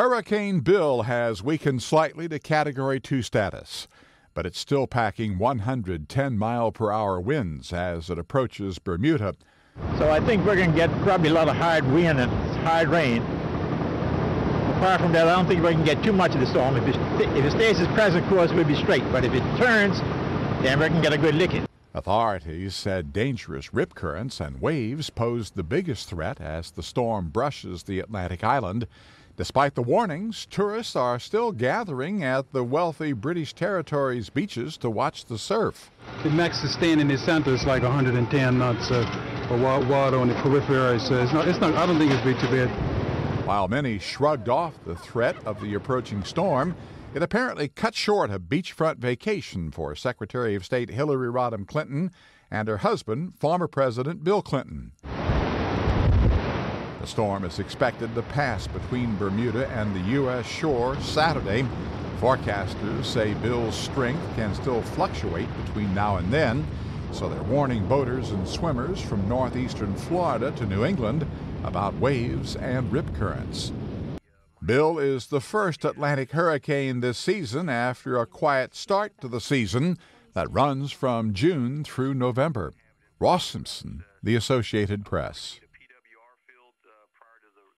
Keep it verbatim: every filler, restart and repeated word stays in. Hurricane Bill has weakened slightly to Category two status, but it's still packing one hundred ten mile per hour winds as it approaches Bermuda. So I think we're going to get probably a lot of hard wind and hard rain. Apart from that, I don't think we can get too much of the storm. If it, if it stays its present course, we'll be straight. But if it turns, then we can get a good licking. Authorities said dangerous rip currents and waves posed the biggest threat as the storm brushes the Atlantic island. Despite the warnings, tourists are still gathering at the wealthy British territories' beaches to watch the surf. It max sustain in the center is like one hundred ten knots of water on the periphery, so it's not, it's not, I don't think it's be too bad. While many shrugged off the threat of the approaching storm, it apparently cut short a beachfront vacation for Secretary of State Hillary Rodham Clinton and her husband, former President Bill Clinton. The storm is expected to pass between Bermuda and the U S shore Saturday. Forecasters say Bill's strength can still fluctuate between now and then, so they're warning boaters and swimmers from northeastern Florida to New England about waves and rip currents. Bill is the first Atlantic hurricane this season after a quiet start to the season that runs from June through November. Ross Simpson, The Associated Press.